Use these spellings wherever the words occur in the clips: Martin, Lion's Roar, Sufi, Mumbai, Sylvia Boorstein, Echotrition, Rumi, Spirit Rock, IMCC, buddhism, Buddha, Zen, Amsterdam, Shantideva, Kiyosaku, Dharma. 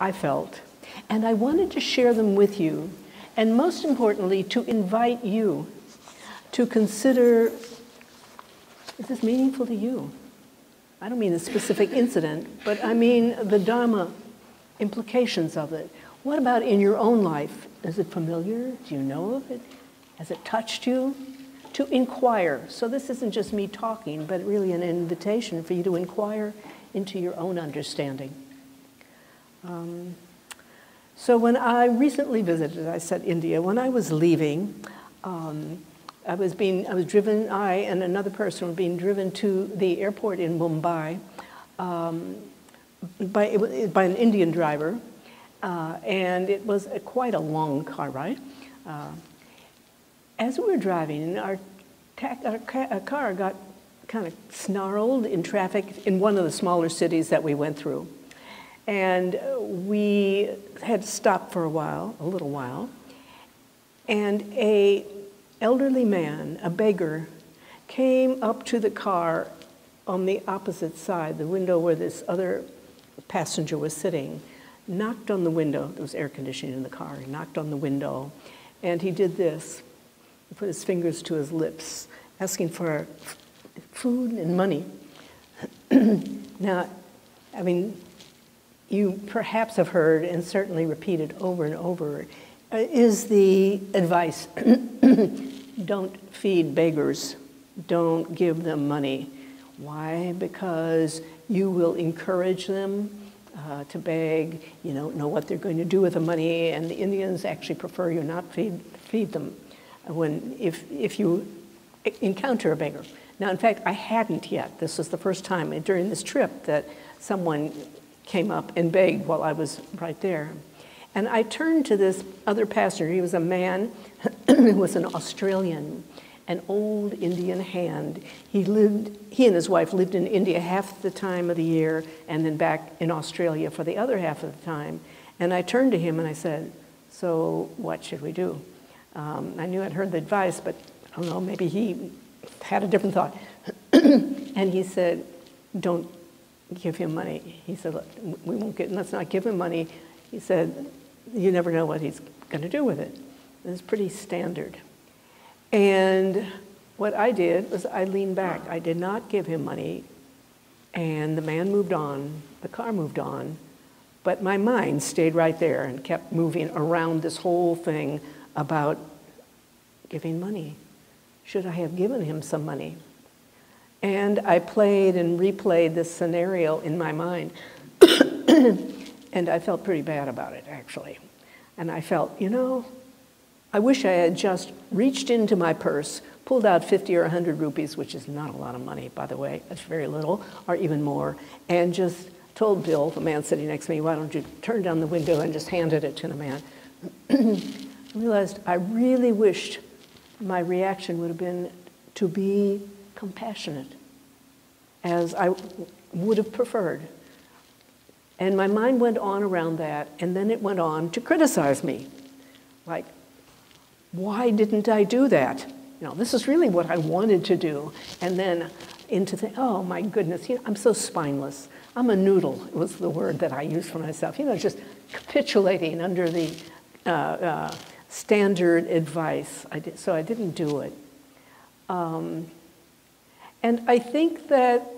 I felt. And I wanted to share them with you, and most importantly, to invite you to consider, is this meaningful to you? I don't mean a specific incident, but I mean the Dharma implications of it. What about in your own life? Is it familiar? Do you know of it? Has it touched you? To inquire. So this isn't just me talking, but really an invitation for you to inquire into your own understanding. So when I recently visited, I said India, when I was leaving, I and another person were being driven to the airport in Mumbai by an Indian driver, and it was quite a long car ride. As we were driving, our car got kind of snarled in traffic in one of the smaller cities that we went through. And we had stopped for a little while, and a elderly man, a beggar, came up to the car on the opposite side, the window where this other passenger was sitting, knocked on the window. There was air conditioning in the car. He knocked on the window, and he did this. He put his fingers to his lips, asking for food and money. Now, I mean, you perhaps have heard, and certainly repeated over and over, is the advice, don't feed beggars, don't give them money. Why? Because you will encourage them to beg. You don't know what they're going to do with the money, and the Indians actually prefer you not feed them if you encounter a beggar. Now, in fact, I hadn't yet. This was the first time during this trip that someone came up and begged while I was right there. And I turned to this other passenger. He was a man who was an Australian, an old Indian hand. He and his wife lived in India half the time of the year and then back in Australia for the other half of the time. And I turned to him and I said, so what should we do? I knew I'd heard the advice, but I don't know, maybe he had a different thought. And he said, don't give him money. He said, look, let's not give him money. He said, you never know what he's going to do with it. It was pretty standard. And what I did was I leaned back. I did not give him money. And the man moved on. The car moved on. But my mind stayed right there and kept moving around this whole thing about giving money. Should I have given him some money? And I played and replayed this scenario in my mind. And I felt pretty bad about it, actually. And I felt, you know, I wish I had just reached into my purse, pulled out 50 or 100 rupees, which is not a lot of money, by the way, that's very little, or even more, and just told Bill, the man sitting next to me, why don't you turn down the window, and just handed it to the man. I realized I really wished my reaction would have been to be compassionate, as I would have preferred. And my mind went on around that, and then it went on to criticize me. Like, why didn't I do that? You know, this is really what I wanted to do. And then into the, oh my goodness, you know, I'm so spineless. I'm a noodle, was the word that I used for myself. You know, just capitulating under the standard advice. So I didn't do it. And I think that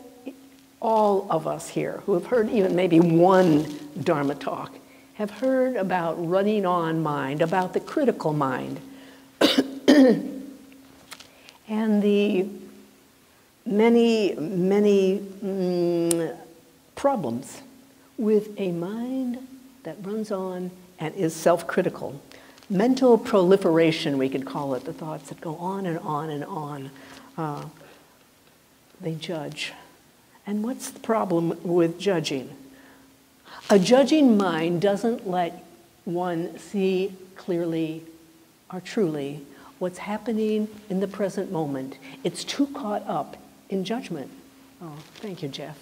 all of us here who have heard even maybe one Dharma talk have heard about running on mind, about the critical mind. And the many, many problems with a mind that runs on and is self-critical. Mental proliferation, we could call it, the thoughts that go on and on and on. They judge. And what's the problem with judging? A judging mind doesn't let one see clearly or truly what's happening in the present moment. It's too caught up in judgment. Oh, thank you, Jeff.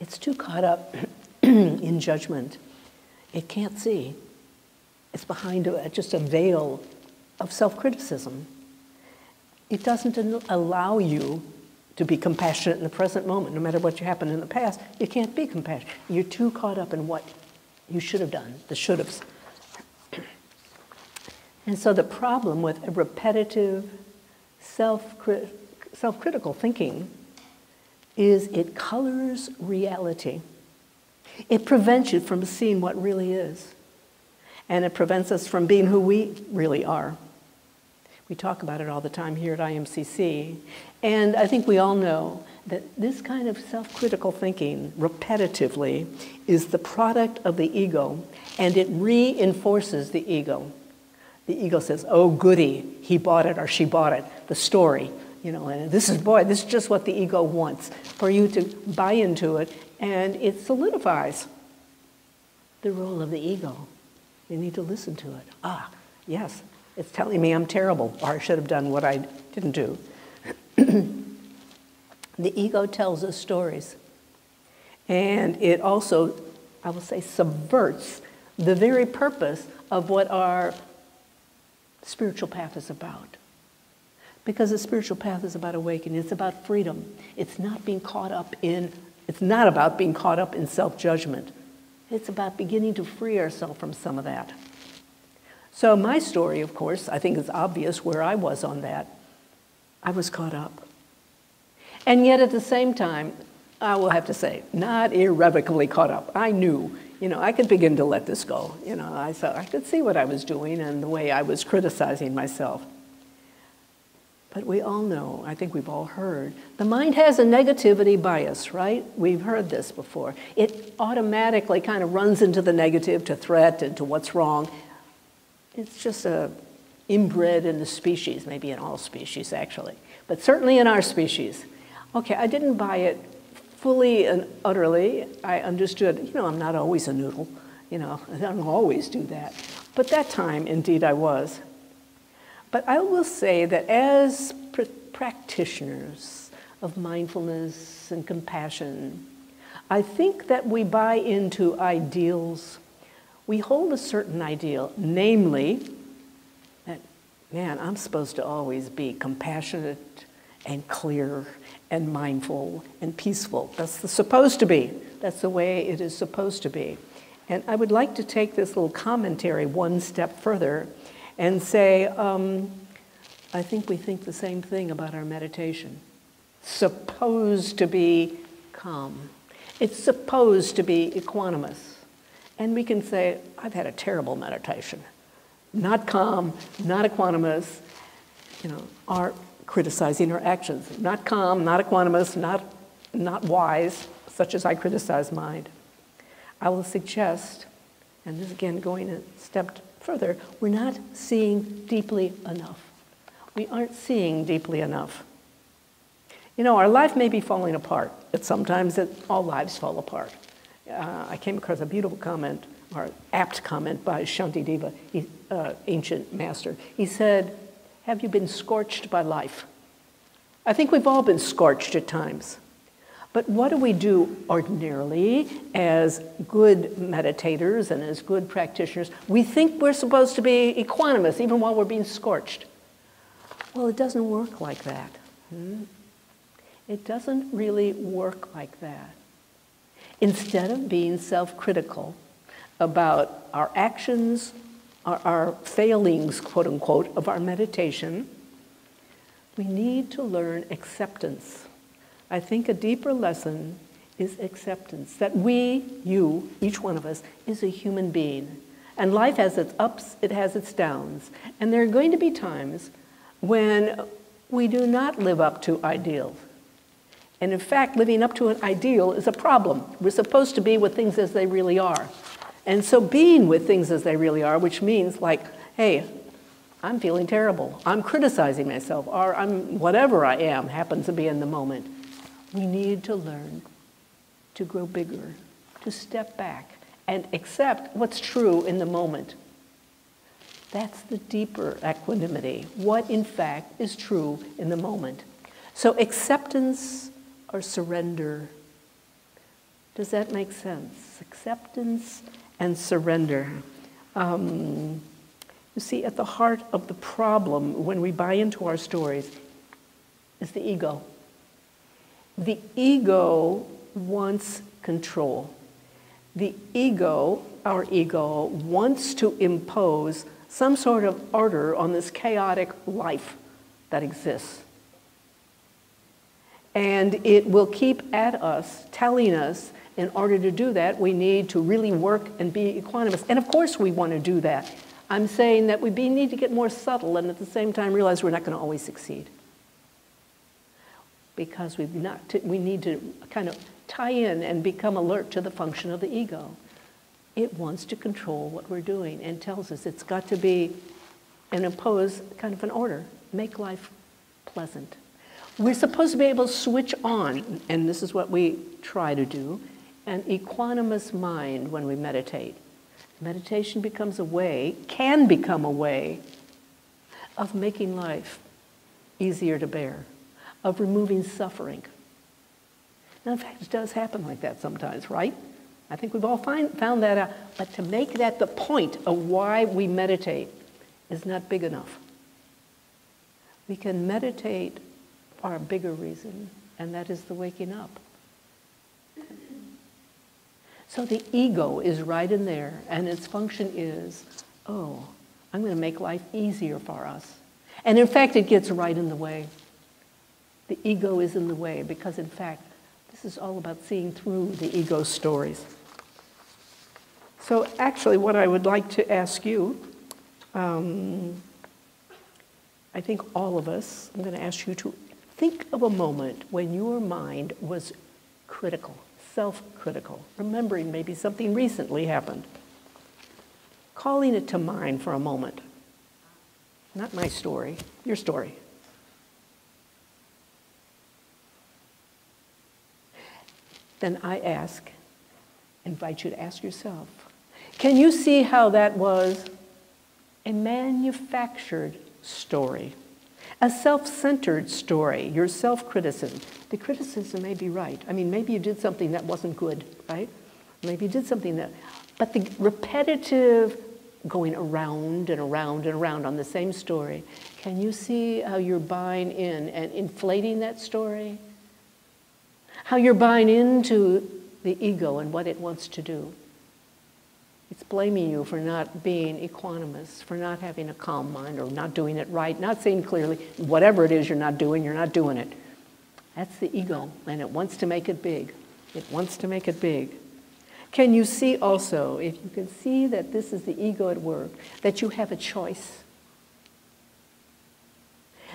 It's too caught up in judgment. It can't see. It's behind just a veil of self-criticism. It doesn't allow you to be compassionate in the present moment, no matter what happened in the past. You can't be compassionate. You're too caught up in what you should have done, the should-haves. And so the problem with a repetitive, self-critical thinking is it colors reality. It prevents you from seeing what really is. And it prevents us from being who we really are. We talk about it all the time here at IMCC. And I think we all know that this kind of self-critical thinking, repetitively, is the product of the ego. And it reinforces the ego. The ego says, oh, goody, he bought it or she bought it, the story. You know, and this is, boy, this is just what the ego wants, for you to buy into it, and it solidifies the role of the ego. You need to listen to it. Ah, yes, it's telling me I'm terrible, or I should have done what I didn't do. The ego tells us stories, and it also, I will say, subverts the very purpose of what our spiritual path is about. Because the spiritual path is about awakening, it's about freedom. It's not being caught up in, it's not about being caught up in self-judgment. It's about beginning to free ourselves from some of that. So my story, of course, I think is obvious where I was on that. I was caught up. And yet at the same time, I will have to say, not irrevocably caught up. I knew, you know, I could begin to let this go. You know, I could see what I was doing and the way I was criticizing myself. But we all know, I think we've all heard, the mind has a negativity bias, right? We've heard this before. It automatically kind of runs into the negative, to threat, and to what's wrong. It's just inbred in the species, maybe in all species, actually. But certainly in our species. Okay, I didn't buy it fully and utterly. I understood, you know, I'm not always a noodle. You know, I don't always do that. But that time, indeed, I was. But I will say that as practitioners of mindfulness and compassion, I think that we buy into ideals. We hold a certain ideal, namely that, man, I'm supposed to always be compassionate and clear and mindful and peaceful. That's supposed to be. That's the way it is supposed to be. And I would like to take this little commentary one step further and say, I think we think the same thing about our meditation. Supposed to be calm. It's supposed to be equanimous. And we can say, I've had a terrible meditation. Not calm, not equanimous, you know, or criticizing our actions. Not calm, not equanimous, not wise, such as I criticize mine. I will suggest, and this again going a step further, we're not seeing deeply enough. We aren't seeing deeply enough. You know, our life may be falling apart. All lives fall apart. I came across a beautiful comment, or apt comment, by Shantideva, ancient master. He said, have you been scorched by life? I think we've all been scorched at times. But what do we do ordinarily as good meditators and as good practitioners? We think we're supposed to be equanimous even while we're being scorched. Well, it doesn't work like that. It doesn't really work like that. Instead of being self-critical about our actions, our failings, quote unquote, of our meditation, we need to learn acceptance. I think a deeper lesson is acceptance, that we, you, each one of us, is a human being. And life has its ups, it has its downs. And there are going to be times when we do not live up to ideals. And in fact, living up to an ideal is a problem. We're supposed to be with things as they really are. And so being with things as they really are, which means like, hey, I'm feeling terrible, I'm criticizing myself, or I'm whatever I am happens to be in the moment. We need to learn to grow bigger, to step back and accept what's true in the moment. That's the deeper equanimity, what in fact is true in the moment. So acceptance or surrender. Does that make sense? Acceptance and surrender. You see, at the heart of the problem when we buy into our stories is the ego. The ego wants control. The ego, our ego, wants to impose some sort of order on this chaotic life that exists. And it will keep at us, telling us, in order to do that, we need to really work and be equanimous. And of course we want to do that. I'm saying that we need to get more subtle and at the same time realize we're not going to always succeed. Because we need to kind of tie in and become alert to the function of the ego. It wants to control what we're doing and tells us it's got to be and impose kind of an order. Make life pleasant. We're supposed to be able to switch on, and this is what we try to do, an equanimous mind when we meditate. Meditation becomes a way, can become a way, of making life easier to bear, of removing suffering. Now, in fact, it does happen like that sometimes, right? I think we've all found that out. But to make that the point of why we meditate is not big enough. We can meditate for a bigger reason, and that is the waking up. So the ego is right in there, and its function is, oh, I'm going to make life easier for us. And in fact, it gets right in the way. The ego is in the way because, in fact, this is all about seeing through the ego's stories. So actually, what I would like to ask you, I think all of us, I'm going to ask you to think of a moment when your mind was critical. Self-critical, remembering maybe something recently happened. Calling it to mind for a moment. Not my story, your story. Then I ask, invite you to ask yourself, can you see how that was a manufactured story? A self-centered story, your self-criticism. The criticism may be right. I mean, maybe you did something that wasn't good, right? Maybe you did something that... But the repetitive going around and around and around on the same story, can you see how you're buying in and inflating that story? How you're buying into the ego and what it wants to do. It's blaming you for not being equanimous, for not having a calm mind, or not doing it right, not seeing clearly. Whatever it is you're not doing it. That's the ego, and it wants to make it big. It wants to make it big. Can you see also, if you can see that this is the ego at work, that you have a choice?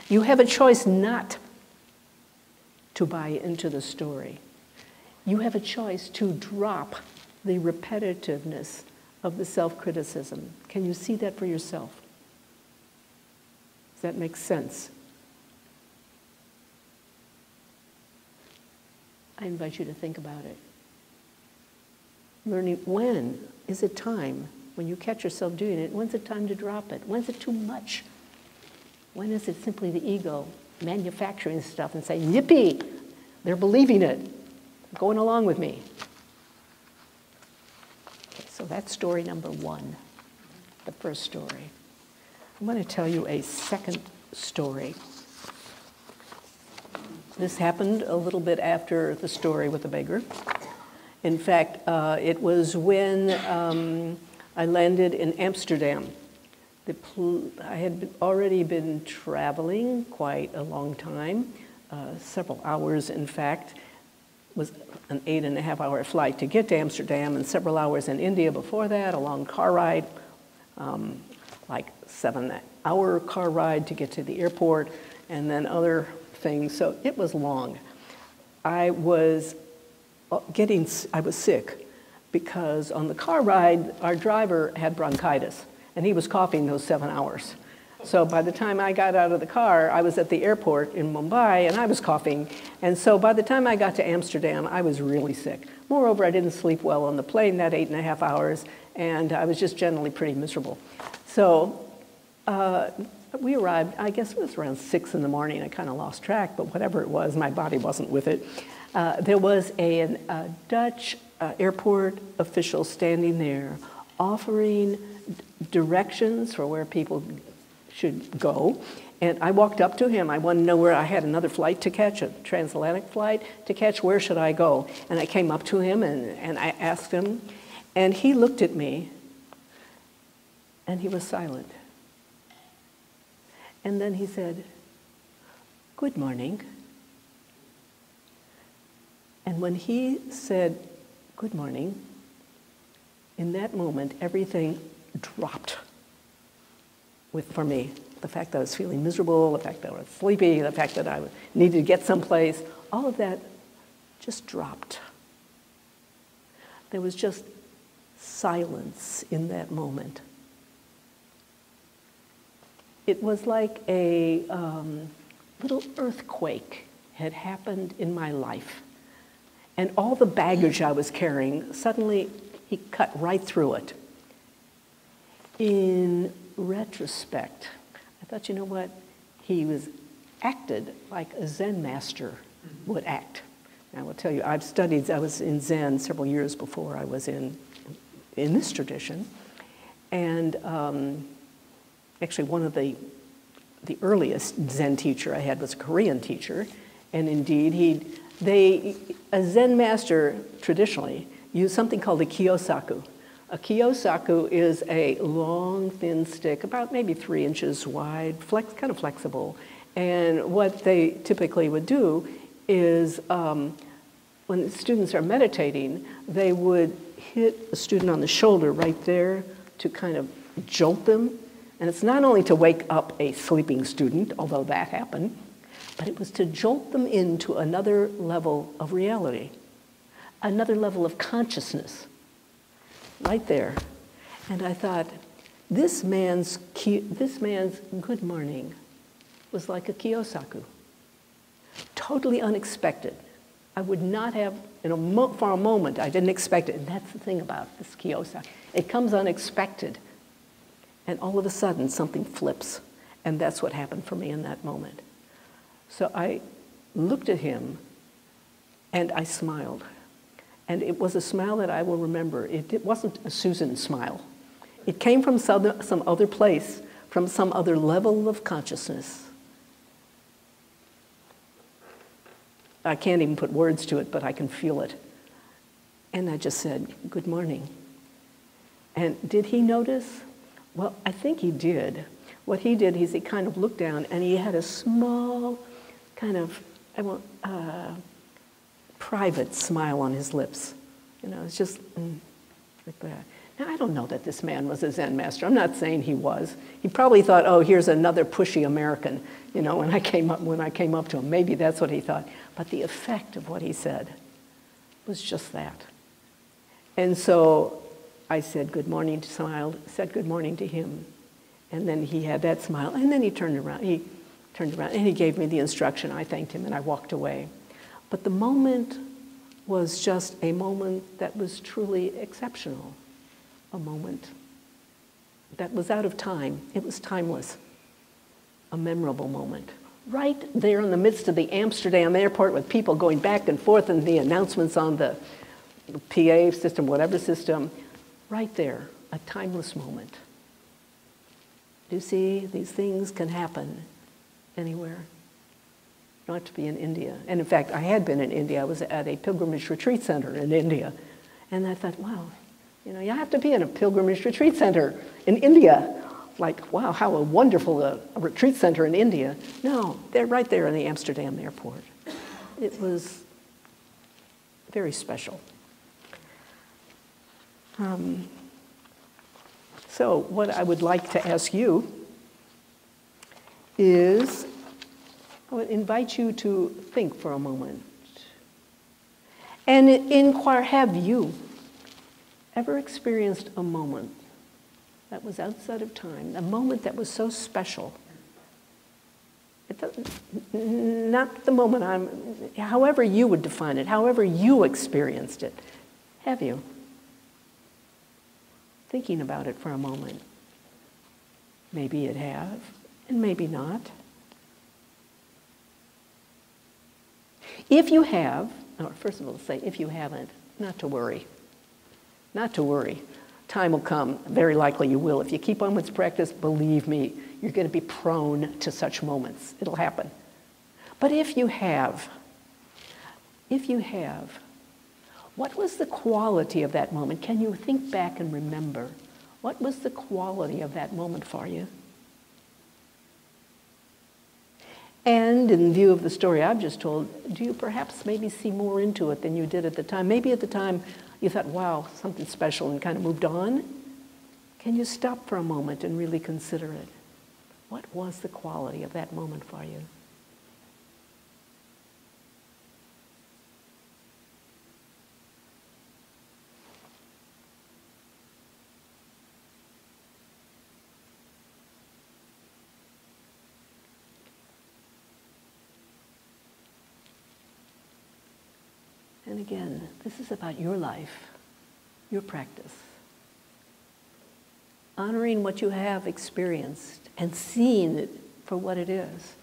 You have a choice not to buy into the story. You have a choice to drop the repetitiveness of the self-criticism. Can you see that for yourself? Does that make sense? I invite you to think about it. Learning, when is it time, when you catch yourself doing it, when's it time to drop it? When's it too much? When is it simply the ego manufacturing stuff and saying, yippee, they're believing it, they're going along with me? Okay, so that's story number one, the first story. I'm going to tell you a second story. This happened a little bit after the story with the beggar. In fact, it was when I landed in Amsterdam. I had already been traveling quite a long time, several hours in fact. It was an 8.5-hour flight to get to Amsterdam and several hours in India before that, a long car ride, like 7-hour car ride to get to the airport, and then other things, so it was long. I was sick because on the car ride, our driver had bronchitis and he was coughing those 7 hours. So by the time I got out of the car, I was at the airport in Mumbai and I was coughing. And so by the time I got to Amsterdam, I was really sick. Moreover, I didn't sleep well on the plane that 8.5 hours and I was just generally pretty miserable. So, we arrived, I guess it was around 6 in the morning. I kind of lost track, but whatever it was, my body wasn't with it. There was a Dutch airport official standing there offering directions for where people should go. And I walked up to him. I wanted to know where I had another flight to catch, a transatlantic flight to catch. Where should I go? And I came up to him and I asked him. And he looked at me and he was silent. And then he said, "Good morning." And when he said, "Good morning," in that moment, everything dropped for me. The fact that I was feeling miserable, the fact that I was sleepy, the fact that I needed to get someplace, all of that just dropped. There was just silence in that moment. It was like a little earthquake had happened in my life. And all the baggage I was carrying, suddenly he cut right through it. In retrospect, I thought, you know what? He acted like a Zen master would act. And I will tell you, I was in Zen several years before I was in this tradition. And actually one of the earliest Zen teacher I had was a Korean teacher. And indeed, a Zen master traditionally used something called a Kiyosaku. A Kiyosaku is a long, thin stick, about maybe 3 inches wide, kind of flexible. And what they typically would do is when students are meditating, they would hit a student on the shoulder right there to kind of jolt them. And it's not only to wake up a sleeping student, although that happened, but it was to jolt them into another level of reality, another level of consciousness, right there. And I thought, this man's good morning was like a Kiyosaku, totally unexpected. I would not have, for a moment, I didn't expect it. And that's the thing about this Kiyosaku. It comes unexpected, and all of a sudden, something flips. And that's what happened for me in that moment. So I looked at him, and I smiled. And it was a smile that I will remember. It wasn't a Susan smile. It came from some other place, from some other level of consciousness. I can't even put words to it, but I can feel it. And I just said, "Good morning." And did he notice? Well, I think he did. What he did is he kind of looked down, and he had a small kind of, private smile on his lips. It's just like that. Now, I don't know that this man was a Zen master. I'm not saying he was. He probably thought, oh, here's another pushy American, when I came up to him. Maybe that's what he thought. But the effect of what he said was just that. And so I said good morning, smiled, said good morning to him. And then he had that smile. And then he turned around and he gave me the instruction. I thanked him and I walked away. But the moment was just a moment that was truly exceptional, a moment that was out of time. It was timeless, a memorable moment. Right there in the midst of the Amsterdam airport with people going back and forth and the announcements on the PA system, whatever system, right there, a timeless moment. Do you see? These things can happen anywhere. Not to be in India. And in fact, I had been in India. I was at a pilgrimage retreat center in India. And I thought, wow, you have to be in a pilgrimage retreat center in India. Like, wow, how wonderful a retreat center in India. No, they're right there in the Amsterdam airport. It was very special. So what I would like to ask you is, I would invite you to think for a moment and inquire, have you ever experienced a moment that was outside of time, a moment that was so special? Not the moment however you would define it, however you experienced it. Have you? Thinking about it for a moment. Maybe it have, and maybe not. If you have, or first of all, say if you haven't, not to worry. Not to worry. Time will come. Very likely you will. If you keep on with practice, believe me, you're going to be prone to such moments. It'll happen. But if you have, what was the quality of that moment? Can you think back and remember? What was the quality of that moment for you? And in view of the story I've just told, do you perhaps maybe see more into it than you did at the time? Maybe at the time you thought, wow, something special, and kind of moved on. Can you stop for a moment and really consider it? What was the quality of that moment for you? And again, this is about your life, your practice. Honoring what you have experienced and seeing it for what it is.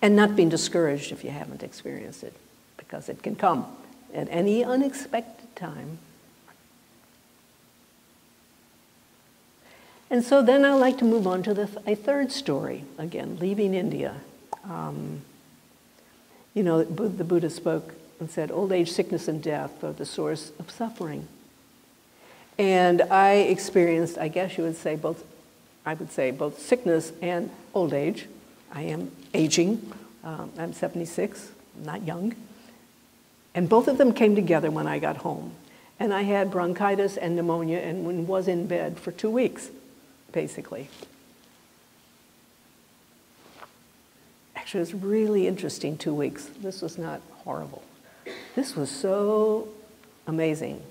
And not being discouraged if you haven't experienced it, because it can come at any unexpected time. And so then I'd like to move on to a third story, again, leaving India. You know, the Buddha spoke and said, old age, sickness, and death are the source of suffering. And I experienced, I guess you would say, both sickness and old age. I am aging. I'm 76, I'm not young. And both of them came together when I got home. And I had bronchitis and pneumonia and was in bed for 2 weeks, basically. Actually, it was really interesting 2 weeks. This was not horrible. This was so amazing.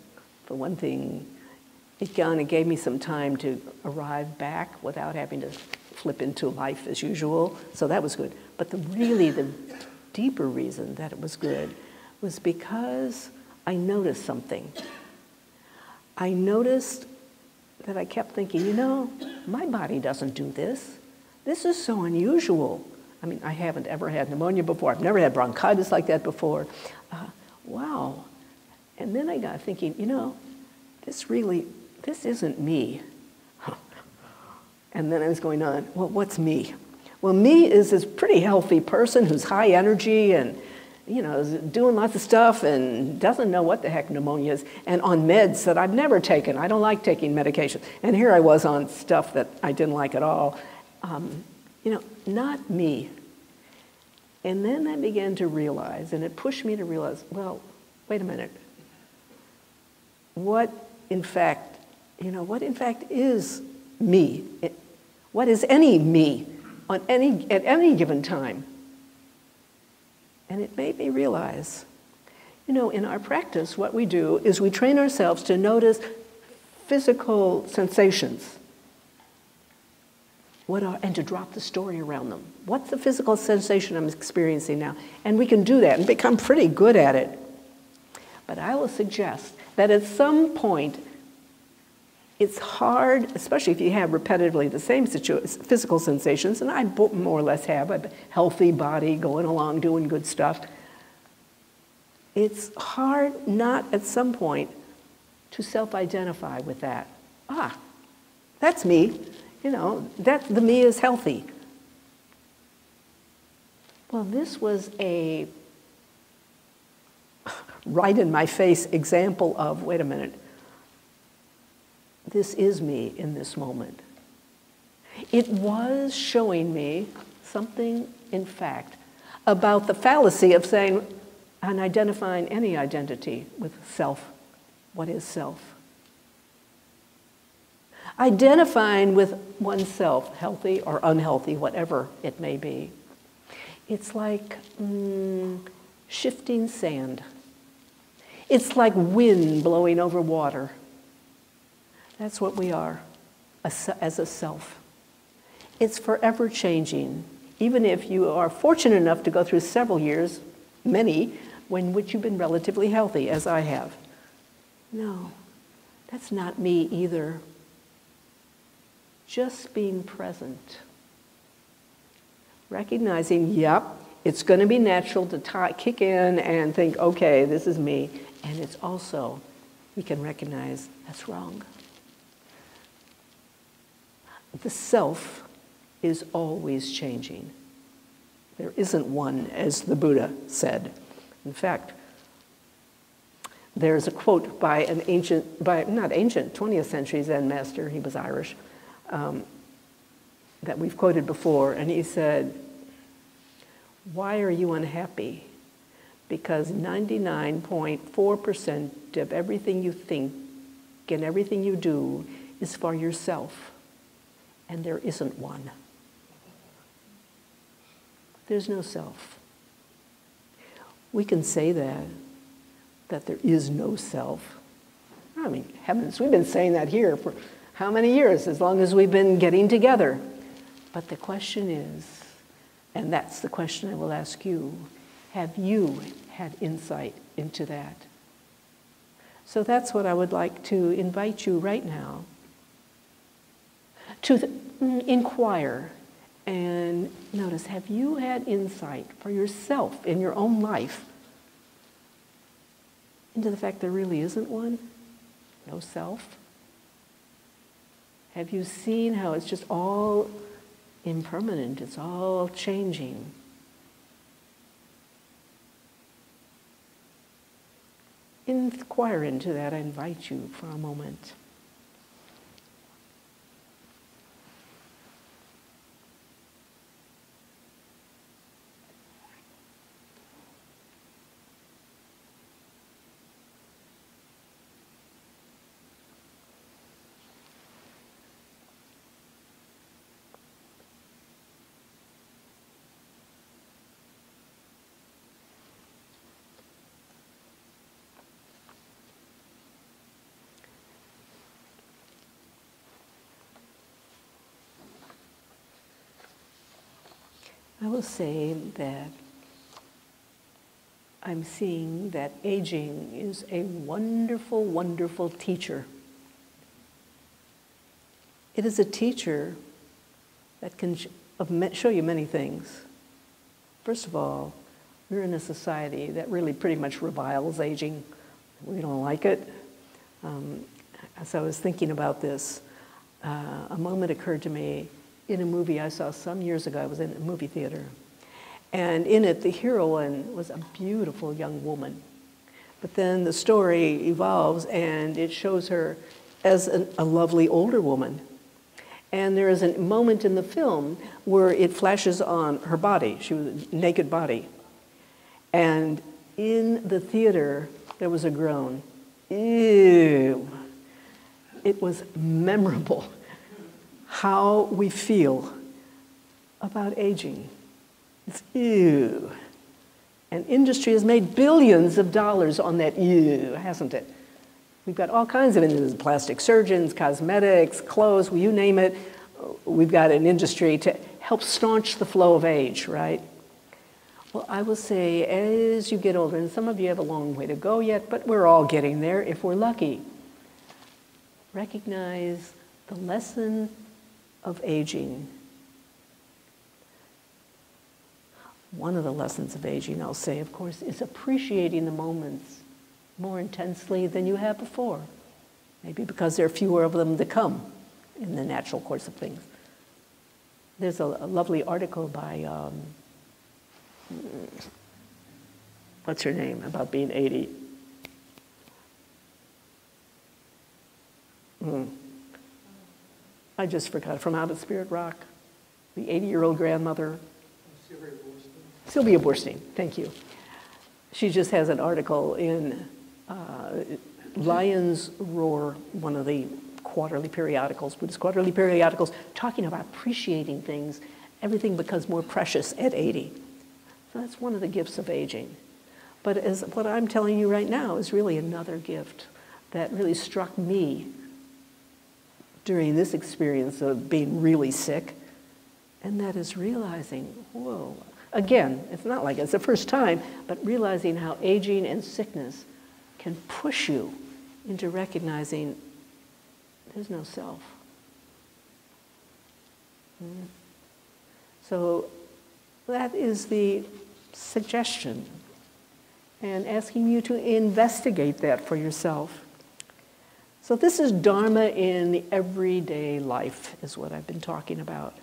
For one thing, it kind of gave me some time to arrive back without having to flip into life as usual. So that was good. But really the deeper reason that it was good was because I noticed something. I noticed that I kept thinking, you know, my body doesn't do this. This is so unusual. I mean, I haven't ever had pneumonia before. I've never had bronchitis like that before. Wow. And then I got thinking, you know, this isn't me. And then I was going on, well, what's me? Well, me is this pretty healthy person who's high energy and, you know, is doing lots of stuff and doesn't know what the heck pneumonia is, and on meds that I've never taken. I don't like taking medication. And here I was on stuff that I didn't like at all. You know, not me. And then I began to realize, and it pushed me to realize, well, wait a minute. What in fact is me? What is any me at any given time? And it made me realize, you know, in our practice, what we do is we train ourselves to notice physical sensations. And to drop the story around them. What's the physical sensation I'm experiencing now? And we can do that and become pretty good at it. But I will suggest that at some point, it's hard, especially if you have repetitively the same physical sensations, and I more or less have a healthy body going along, doing good stuff. It's hard not at some point to self-identify with that. Ah, that's me. You know, the me is healthy. Well, this was a right in my face example of, wait a minute, this is me in this moment. It was showing me something, in fact, about the fallacy of saying and identifying any identity with self. What is self? Identifying with oneself, healthy or unhealthy, whatever it may be. It's like shifting sand. It's like wind blowing over water. That's what we are as a self. It's forever changing, even if you are fortunate enough to go through several years, many, in which you've been relatively healthy, as I have. No, that's not me either. Just being present. Recognizing, yep, it's going to be natural to kick in and think, okay, this is me. And it's also, we can recognize that's wrong. the self is always changing. There isn't one, as the Buddha said. In fact, there's a quote by an ancient, by not ancient, 20th century Zen master, he was Irish, that we've quoted before, and he said, "Why are you unhappy? Because 99.4% of everything you think and everything you do is for yourself, and there isn't one. There's no self." We can say that, that there is no self. I mean, heavens, we've been saying that here for how many years, as long as we've been getting together. But the question is, and that's the question I will ask you, have you had insight into that? So that's what I would like to invite you right now to inquire and notice, have you had insight for yourself in your own life into the fact there really isn't one, no self? Have you seen how it's just all impermanent, it's all changing? Inquire into that, I invite you for a moment. I will say that I'm seeing that aging is a wonderful, wonderful teacher. It is a teacher that can show you many things. First of all, we're in a society that really pretty much reviles aging. We don't like it. As I was thinking about this, a moment occurred to me in a movie I saw some years ago. I was in a movie theater. And in it, the heroine was a beautiful young woman. But then the story evolves and it shows her as a lovely older woman. And there is a moment in the film where it flashes on her body. She was a naked body. And in the theater, there was a groan. Ew. It was memorable. How we feel about aging. It's ew. And industry has made billions of dollars on that ew, hasn't it? We've got all kinds of industries, plastic surgeons, cosmetics, clothes, you name it. We've got an industry to help staunch the flow of age, right? Well, I will say as you get older, and some of you have a long way to go yet, but we're all getting there if we're lucky. Recognize the lesson of aging. One of the lessons of aging, I'll say, of course, is appreciating the moments more intensely than you have before. Maybe because there are fewer of them to come in the natural course of things. There's a lovely article by, what's her name, about being 80. I just forgot, from out of Spirit Rock, the 80-year-old grandmother. Sylvia Boorstein. Sylvia Boorstein, thank you. She just has an article in Lion's Roar, one of the quarterly periodicals, Buddhist quarterly periodicals, talking about appreciating things. Everything becomes more precious at 80. So that's one of the gifts of aging. But as what I'm telling you right now is really another gift that really struck me during this experience of being really sick, and that is realizing, whoa, again, it's not like it's the first time, but realizing how aging and sickness can push you into recognizing there's no self. So that is the suggestion, and asking you to investigate that for yourself. So this is Dharma in the everyday life, is what I've been talking about.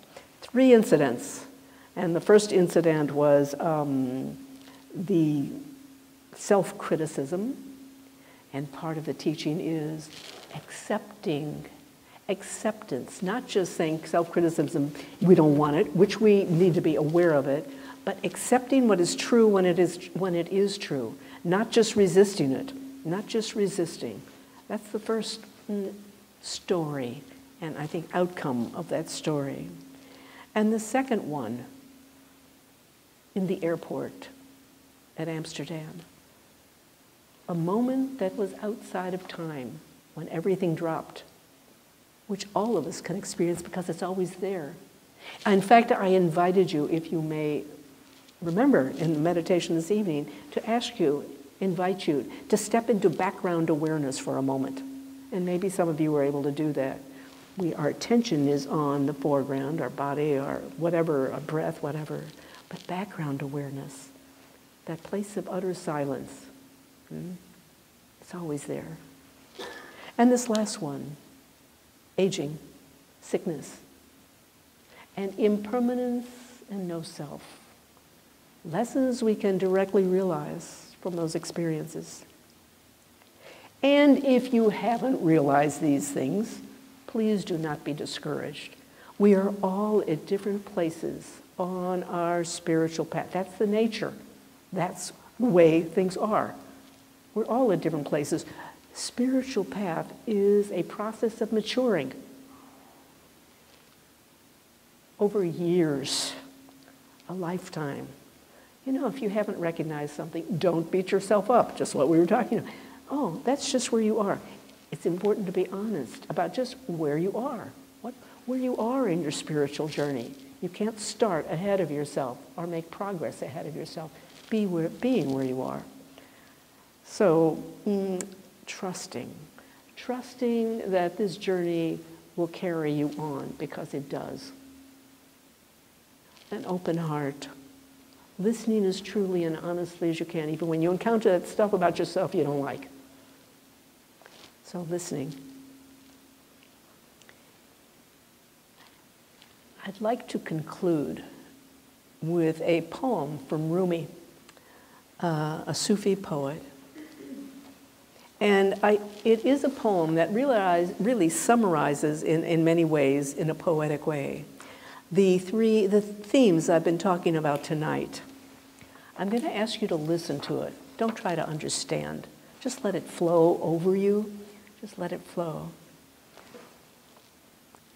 3 incidents. And the first incident was the self-criticism. And part of the teaching is acceptance, not just saying self-criticism, we don't want it, which we need to be aware of it, but accepting what is true when it is true, not just resisting it, not just resisting. That's the first story, and I think outcome of that story. And the second one, in the airport at Amsterdam, a moment that was outside of time, when everything dropped, which all of us can experience because it's always there. In fact, I invited you, if you may remember in the meditation this evening, to invite you to step into background awareness for a moment. And maybe some of you were able to do that. Our attention is on the foreground, our body, our whatever, our breath, whatever. But background awareness, that place of utter silence, it's always there. And this last one, aging, sickness, and impermanence and no self. Lessons we can directly realize from those experiences. And if you haven't realized these things, please do not be discouraged. We are all at different places on our spiritual path. That's the nature. That's the way things are. We're all at different places. Spiritual path is a process of maturing over years, a lifetime. You know, if you haven't recognized something, don't beat yourself up, just what we were talking about. Oh, that's just where you are. It's important to be honest about just where you are, where you are in your spiritual journey. You can't start ahead of yourself or make progress ahead of yourself, being where you are. So, trusting that this journey will carry you on, because it does. An open heart, listening as truly and honestly as you can, even when you encounter that stuff about yourself you don't like. So listening. I'd like to conclude with a poem from Rumi, a Sufi poet. And it is a poem that really summarizes in many ways, in a poetic way, the themes I've been talking about tonight. I'm going to ask you to listen to it. Don't try to understand. Just let it flow over you. Just let it flow.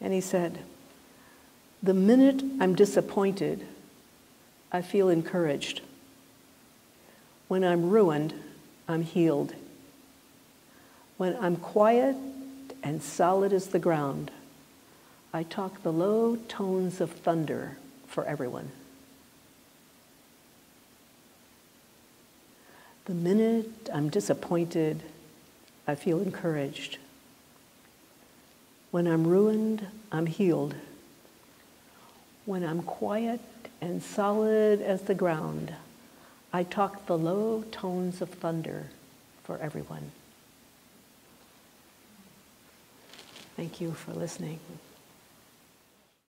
And he said, "The minute I'm disappointed, I feel encouraged. When I'm ruined, I'm healed. When I'm quiet and solid as the ground, I talk the low tones of thunder for everyone. The minute I'm disappointed, I feel encouraged. When I'm ruined, I'm healed. When I'm quiet and solid as the ground, I talk the low tones of thunder for everyone." Thank you for listening.